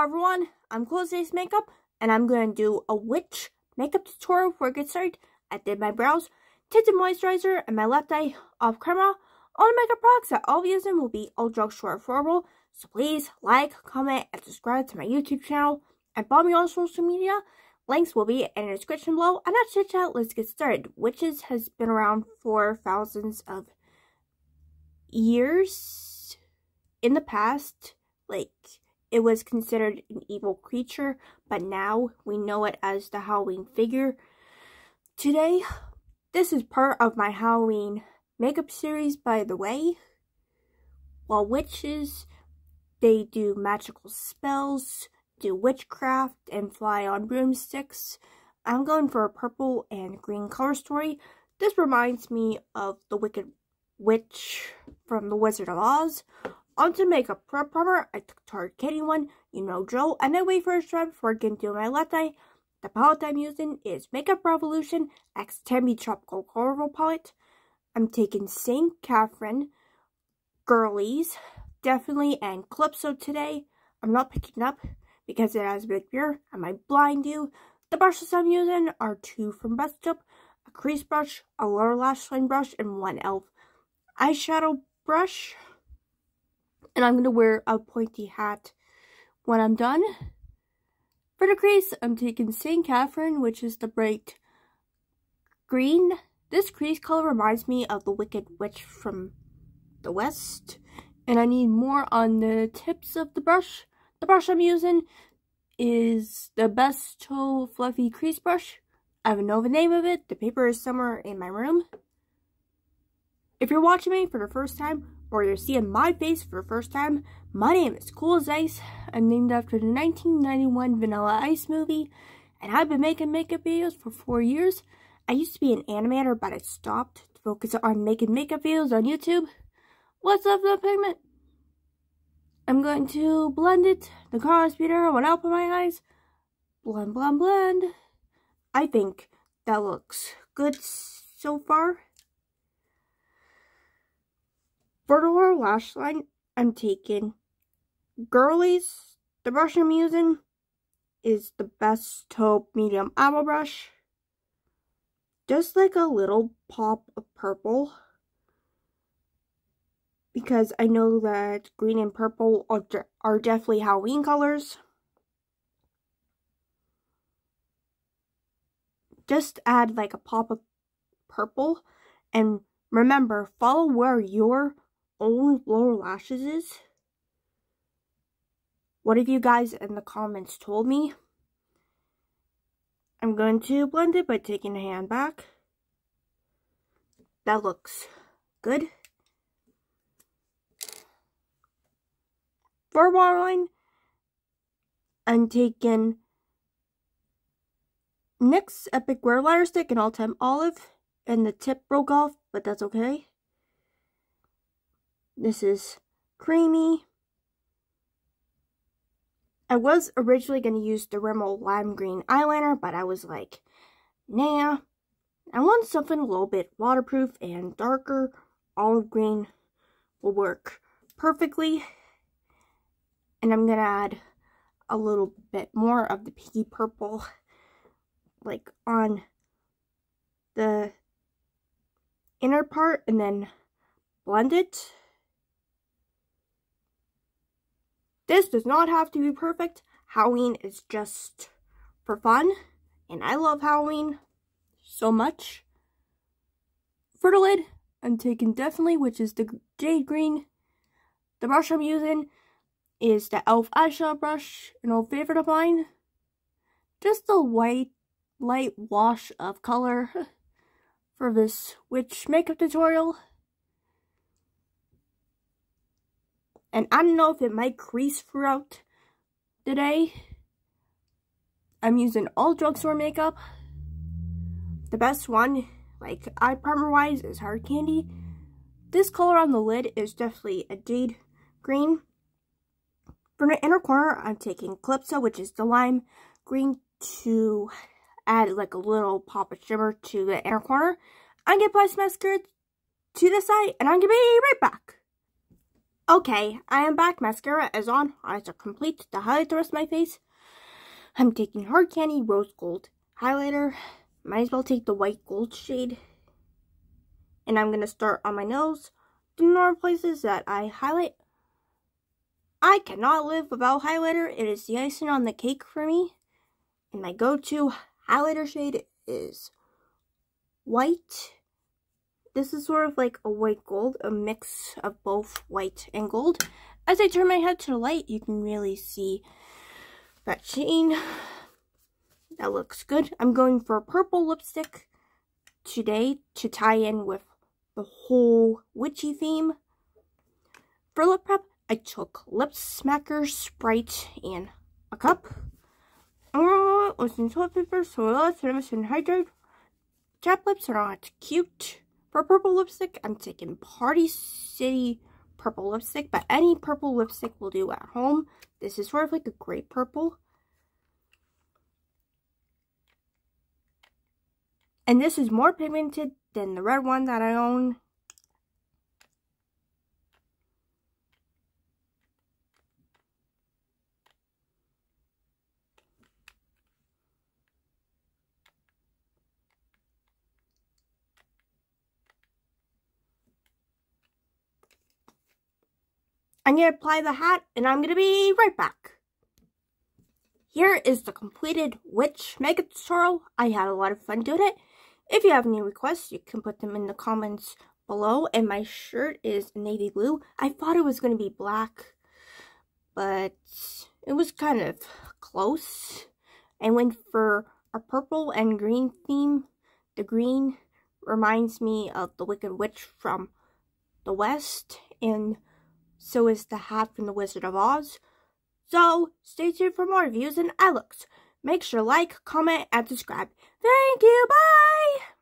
Hi everyone, I'm Coolasice Makeup, and I'm going to do a witch makeup tutorial before I get started. I did my brows, tinted moisturizer, and my left eye off camera. All the makeup products that I'll be using will be all drugstore affordable, so please like, comment, and subscribe to my YouTube channel, and follow me on social media. Links will be in the description below, and that's it, chat. Let's get started. Witches has been around for thousands of years in the past, like... It was considered an evil creature, but now we know it as the Halloween figure. Today, this is part of my Halloween makeup series, by the way. While witches, they do magical spells, do witchcraft, and fly on broomsticks. I'm going for a purple and green color story. This reminds me of the Wicked Witch from The Wizard of Oz. Onto makeup primer, I took the Hard Candy one, you know Joe, and I wait for a strap before getting to my left eye. The palette I'm using is Makeup Revolution X Tammy Tropical Colorful Palette. I'm taking St. Catherine, Girlies, Definitely, and Calypso today. I'm not picking up because it has a big mirror. I might blind you. The brushes I'm using are two from Bestope, a crease brush, a lower lash line brush, and one ELF eyeshadow brush. And I'm going to wear a pointy hat when I'm done. For the crease, I'm taking St. Catherine, which is the bright green. This crease color reminds me of the Wicked Witch from the West. And I need more on the tips of the brush. The brush I'm using is the Bestope Fluffy Crease Brush. I don't know the name of it. The paper is somewhere in my room. If you're watching me for the first time, or you're seeing my face for the first time, my name is Coolasice. I'm named after the 1991 Vanilla Ice movie, and I've been making makeup videos for 4 years. I used to be an animator, but I stopped to focus on making makeup videos on YouTube. What's up, the pigment? I'm going to blend it. The color speeder went out of my eyes. Blend, blend, blend. I think that looks good so far. For the lower lash line, I'm taking Girlies. The brush I'm using is the Bestope Medium Owl Brush. Just like a little pop of purple, because I know that green and purple are definitely Halloween colors. Just add like a pop of purple, and remember, follow where your own lower lashes is. What have you guys in the comments told me? I'm going to blend it by taking a hand back. That looks good. For waterline, I'm taking NYX Epic Wear Glitter Stick in All Time Olive, and the tip broke off, but that's okay. This is creamy. I was originally going to use the Rimmel Lime Green eyeliner, but I was like, nah. I want something a little bit waterproof, and darker olive green will work perfectly. And I'm going to add a little bit more of the pinky purple, like on the inner part, and then blend it. This does not have to be perfect. Halloween is just for fun, and I love Halloween so much. For the lid, I'm taking Definitely, which is the jade green. The brush I'm using is the ELF eyeshadow brush, an old favorite of mine. Just a white, light wash of color for this witch makeup tutorial. And I don't know if it might crease throughout the day. I'm using all drugstore makeup. The best one, like eye primer wise, is Hard Candy. This color on the lid is definitely a jade green. For the inner corner, I'm taking Calypso, which is the lime green, to add like a little pop of shimmer to the inner corner. I'm going to apply some mascara to the side, and I'm going to be right back. Okay, I am back. Mascara is on. Eyes are complete. The highlighter rest of my face. I'm taking Hard Candy Rose Gold. Highlighter, might as well take the white gold shade. And I'm going to start on my nose. The normal places that I highlight. I cannot live without highlighter. It is the icing on the cake for me. And my go-to highlighter shade is white. This is sort of like a white gold, a mix of both white and gold. As I turn my head to the light, you can really see that sheen. That looks good. I'm going for a purple lipstick today to tie in with the whole witchy theme. For lip prep, I took Lip Smacker, Sprite, and a cup. I'm going to roll it with some toilet paper, so let's finish and hydrate. Chap lips are not cute. For purple lipstick, I'm taking Party City purple lipstick, but any purple lipstick will do at home. This is sort of like a gray purple. And this is more pigmented than the red one that I own. I'm going to apply the hat, and I'm going to be right back. Here is the completed witch makeup tutorial. I had a lot of fun doing it. If you have any requests, you can put them in the comments below. And my shirt is navy blue. I thought it was going to be black, but it was kind of close. I went for a purple and green theme. The green reminds me of the Wicked Witch from the West, and so is the hat from the Wizard of Oz. So, stay tuned for more reviews and eye looks. Make sure to like, comment, and subscribe. Thank you, bye!